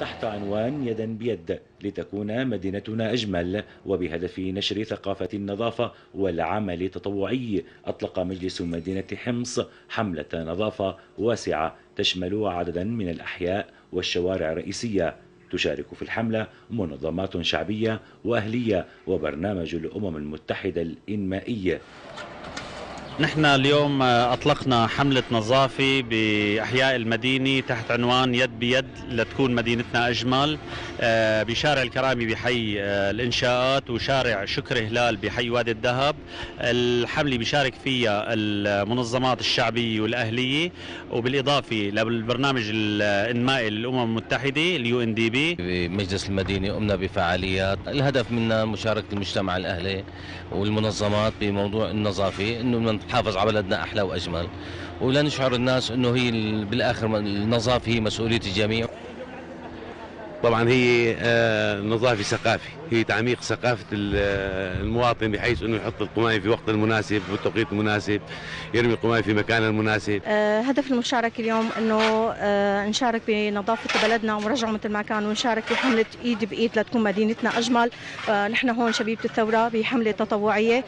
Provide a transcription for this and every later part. تحت عنوان يدا بيد لتكون مدينتنا أجمل، وبهدف نشر ثقافة النظافة والعمل التطوعي، أطلق مجلس مدينة حمص حملة نظافة واسعة تشمل عددا من الأحياء والشوارع الرئيسية. تشارك في الحملة منظمات شعبية وأهلية وبرنامج الأمم المتحدة الإنمائية. نحن اليوم أطلقنا حملة نظافة بأحياء المدينة تحت عنوان يد بيد لتكون مدينتنا أجمل، بشارع الكرامي بحي الإنشاءات، وشارع شكر هلال بحي وادي الذهب. الحملة بيشارك فيها المنظمات الشعبية والأهلية، وبالإضافة للبرنامج الإنمائي للأمم المتحدة UNDP. بمجلس المدينة قمنا بفعاليات الهدف منها مشاركة المجتمع الأهلي والمنظمات بموضوع النظافة، إنه نحافظ على بلدنا أحلى وأجمل، ولنشعر الناس أنه هي بالآخر النظافة هي مسؤولية الجميع. طبعا هي نظافة ثقافة، هي تعميق ثقافة المواطن بحيث أنه يحط القمامة في وقت المناسب بالتوقيت المناسب، يرمي القمامة في مكان المناسب. هدف المشاركة اليوم أنه نشارك بنظافة بلدنا ونرجعه مثل ما كان، ونشارك بحملة إيد بإيد لتكون مدينتنا أجمل. نحن هون شبيبة الثورة بحملة تطوعية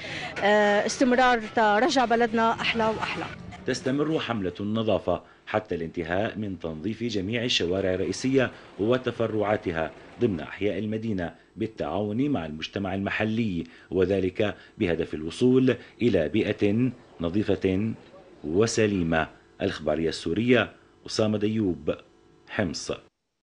استمرار ترجع بلدنا أحلى وأحلى. تستمر حملة النظافة حتى الانتهاء من تنظيف جميع الشوارع الرئيسية وتفرعاتها ضمن أحياء المدينة بالتعاون مع المجتمع المحلي، وذلك بهدف الوصول إلى بيئة نظيفة وسليمة. الإخبارية السورية، اسامة ديوب، حمص.